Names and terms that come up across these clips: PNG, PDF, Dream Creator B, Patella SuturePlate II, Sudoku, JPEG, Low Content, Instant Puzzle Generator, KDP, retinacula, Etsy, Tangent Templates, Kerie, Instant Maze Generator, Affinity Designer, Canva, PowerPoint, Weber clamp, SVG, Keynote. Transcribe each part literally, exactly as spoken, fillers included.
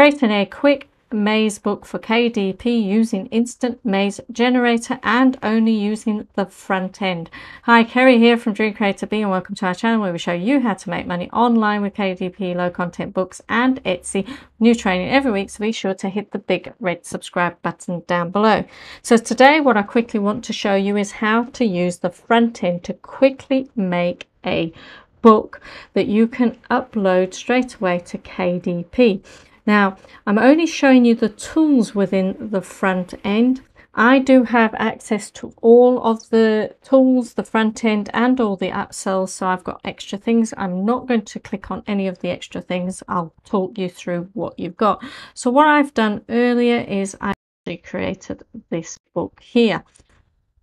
creating a quick maze book for K D P using Instant Maze Generator and only using the front end. Hi, Kerie here from Dream Creator B, and welcome to our channel where we show you how to make money online with K D P, low content books and Etsy. New training every week, so be sure to hit the big red subscribe button down below. So today what I quickly want to show you is how to use the front end to quickly make a book that you can upload straight away to K D P. Now, I'm only showing you the tools within the front end. I do have access to all of the tools, the front end and all the upsells, so I've got extra things. I'm not going to click on any of the extra things. I'll talk you through what you've got. So what I've done earlier is I actually created this book here.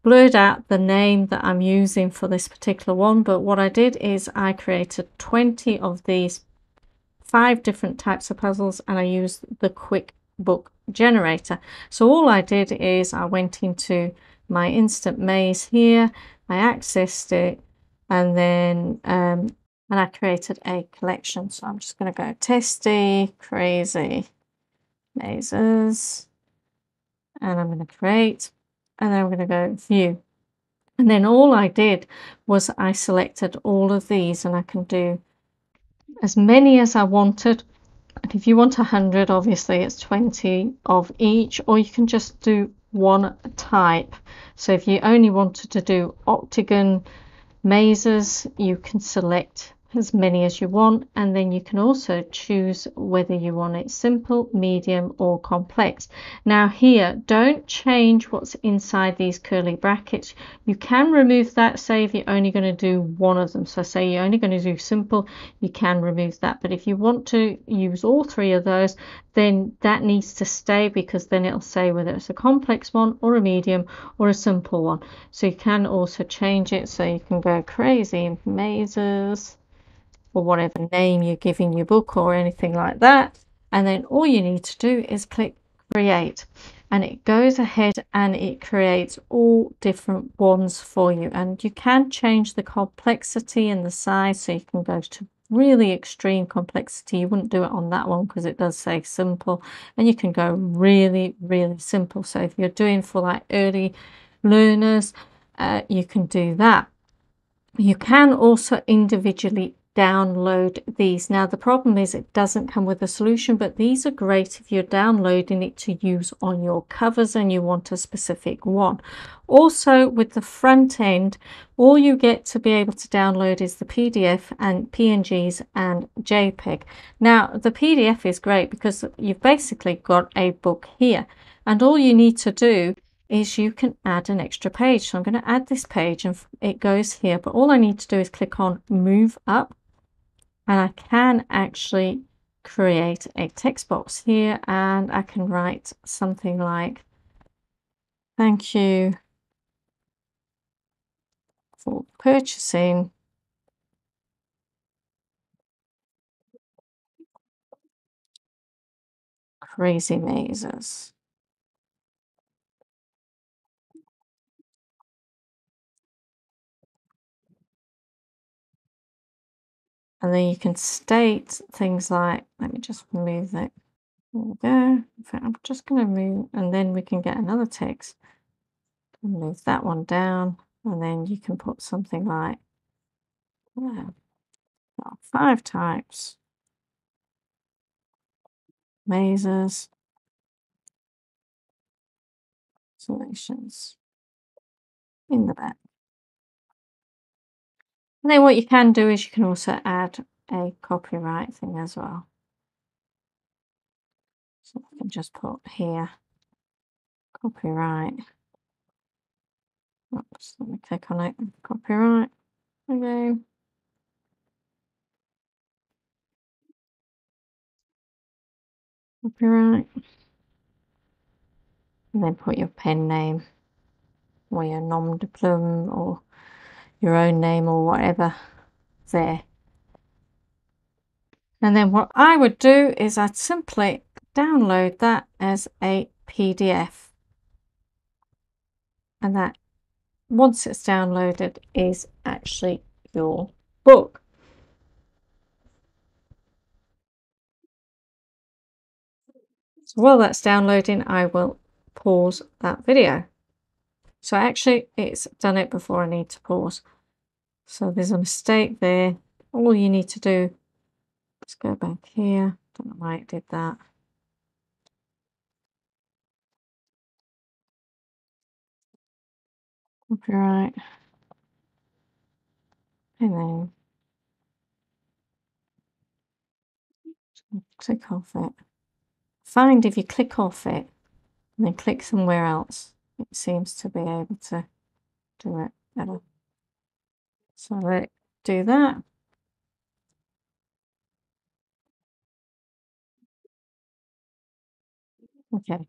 Blurred out the name that I'm using for this particular one, but what I did is I created twenty of these five different types of puzzles, and I used the quick book generator. So all I did is I went into my instant maze here, I accessed it, and then um, and I created a collection. So I'm just going to go testy crazy mazes, and I'm going to create, and then I'm going to go view, and then all I did was I selected all of these, and I can do as many as I wanted. And if you want a hundred, obviously it's twenty of each, or you can just do one type. So if you only wanted to do octagon mazes, you can select as many as you want, and then you can also choose whether you want it simple, medium or complex. Now here, don't change what's inside these curly brackets. You can remove that, say if you're only going to do one of them. So say you're only going to do simple, you can remove that. But if you want to use all three of those, then that needs to stay, because then it'll say whether it's a complex one or a medium or a simple one. So you can also change it, so you can go crazy mazes, or whatever name you're giving your book or anything like that, and then all you need to do is click create, and it goes ahead and it creates all different ones for you. And you can change the complexity and the size, so you can go to really extreme complexity. You wouldn't do it on that one because it does say simple, and you can go really really simple. So if you're doing for like early learners, uh, you can do that. You can also individually download these. Now the problem is it doesn't come with a solution, but these are great if you're downloading it to use on your covers and you want a specific one. Also with the front end, all you get to be able to download is the P D F and P N Gs and JPEG. Now the P D F is great because you've basically got a book here, and all you need to do is you can add an extra page. So I'm going to add this page and it goes here, but all I need to do is click on move up, and I can actually create a text box here, and I can write something like thank you for purchasing Crazy Mazes. And then you can state things like, let me just remove that. There we go. I'm just going to move, and then we can get another text. Move that one down, and then you can put something like, yeah, five types mazes solutions in the back. And then what you can do is you can also add a copyright thing as well. So I can just put here copyright. Oops, let me click on it. Copyright. Okay. Copyright. And then put your pen name or your nom de plume or your own name or whatever there. And then what I would do is I'd simply download that as a P D F, and that once it's downloaded is actually your book. So while that's downloading, I will pause that video. So actually it's done it before I need to pause. So there's a mistake there. All you need to do is go back here. Don't know why it did that. Copyright. And then click off it. Find if you click off it and then click somewhere else, it seems to be able to do it better. So let's do that. Okay.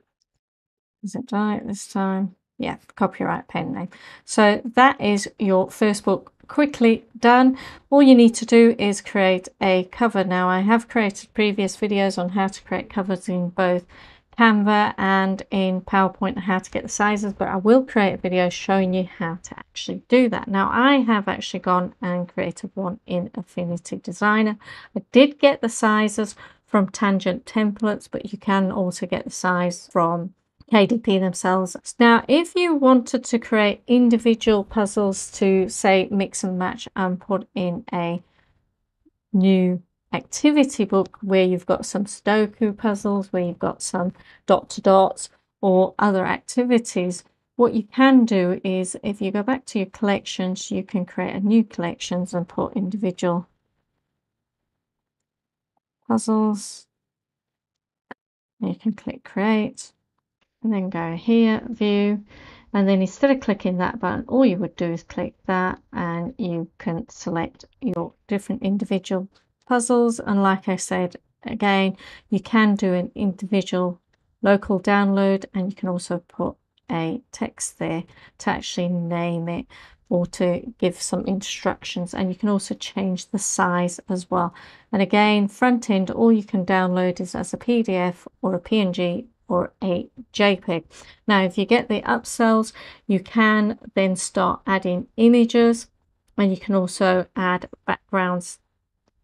Is it right this time? Yeah, copyright pen name. So that is your first book quickly done. All you need to do is create a cover. Now I have created previous videos on how to create covers in both Canva and in PowerPoint and how to get the sizes, but I will create a video showing you how to actually do that. Now I have actually gone and created one in Affinity Designer. I did get the sizes from Tangent Templates, but you can also get the size from K D P themselves. Now, if you wanted to create individual puzzles to, say, mix and match and put in a new activity book where you've got some Sudoku puzzles, where you've got some dot to dots or other activities, what you can do is if you go back to your collections, you can create a new collections and put individual puzzles. You can click create. And then go here, view, and then instead of clicking that button, all you would do is click that and you can select your different individual puzzles. And like I said, again, you can do an individual local download and you can also put a text there to actually name it or to give some instructions, and you can also change the size as well. And again, front end, all you can download is as a P D F or a P N G or a JPEG. Now, if you get the upsells, you can then start adding images and you can also add backgrounds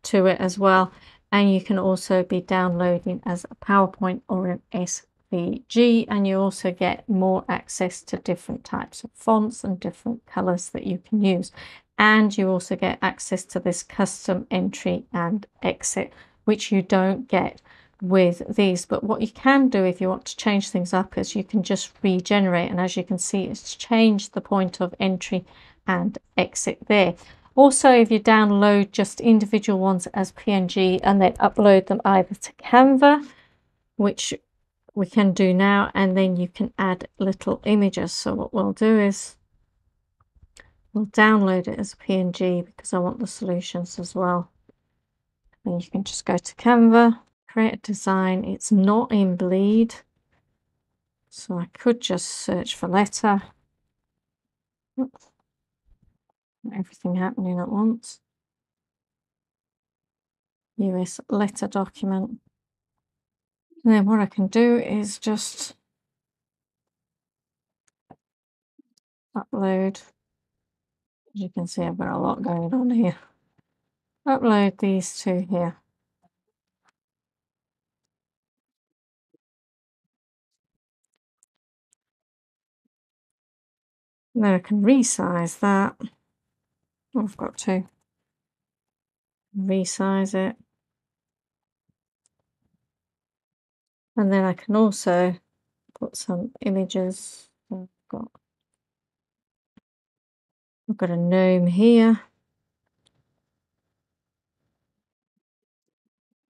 to it as well. And you can also be downloading as a PowerPoint or an S V G, and you also get more access to different types of fonts and different colors that you can use. And you also get access to this custom entry and exit, which you don't get with these. But what you can do if you want to change things up is you can just regenerate, and as you can see, it's changed the point of entry and exit there. Also, if you download just individual ones as P N G and then upload them either to Canva, which we can do now, and then you can add little images. So what we'll do is we'll download it as P N G because I want the solutions as well. And you can just go to Canva, create a design. It's not in bleed, so I could just search for letter. Oops. Not everything happening at once. U S letter document. And then what I can do is just upload. As you can see, I've got a lot going on here. Upload these two here. Then I can resize that. Oh, I've got to resize it. And then I can also put some images. I've got, I've got a gnome here.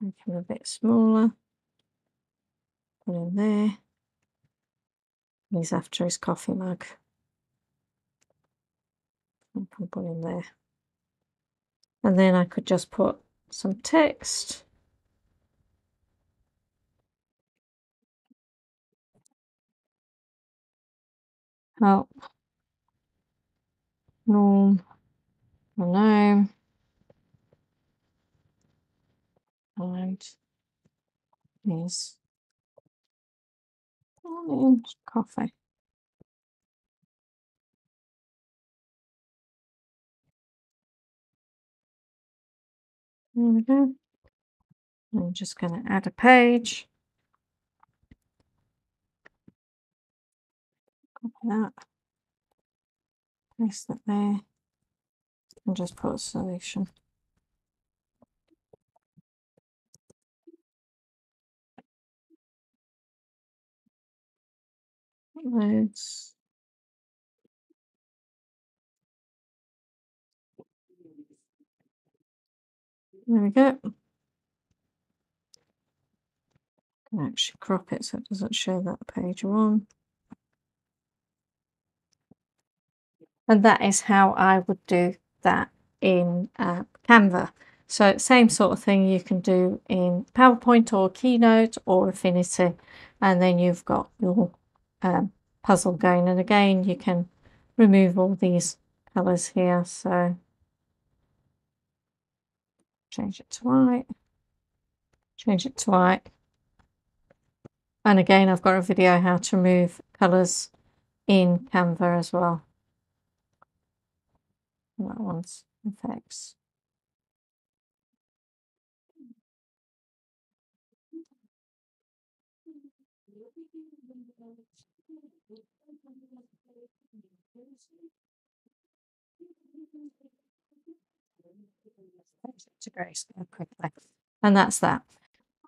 Make them a bit smaller. Put in there. He's after his coffee mug. I can put in there, and then I could just put some text. Help, norm, my name, and his morning coffee. There we go. I'm just going to add a page. Open that, place that there, and just put a selection. Let's There we go. I can actually crop it so it doesn't show that page you're on. And that is how I would do that in uh, Canva. So same sort of thing you can do in PowerPoint or Keynote or Affinity, and then you've got your um, puzzle going. And again, you can remove all these colors here. So change it to white, change it to white. And again, I've got a video how to remove colours in Canva as well. That one's effects. To grayscale quickly, and that's that.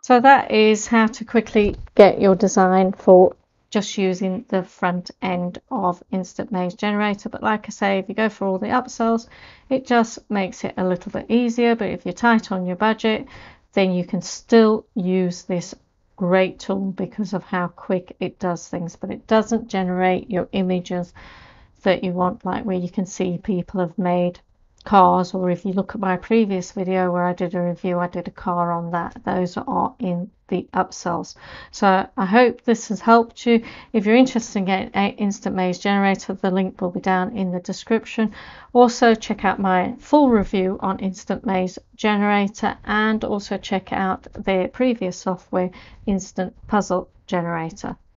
So that is how to quickly get your design for just using the front end of Instant Maze Generator. But like I say, if you go for all the upsells, it just makes it a little bit easier. But if you're tight on your budget, then you can still use this great tool because of how quick it does things. But it doesn't generate your images that you want, like where you can see people have made cars, or if you look at my previous video where I did a review, I did a car on that. Those are in the upsells. So I hope this has helped you. If you're interested in getting an Instant Maze Generator, the link will be down in the description. Also check out my full review on Instant Maze Generator, and also check out their previous software, Instant Puzzle Generator.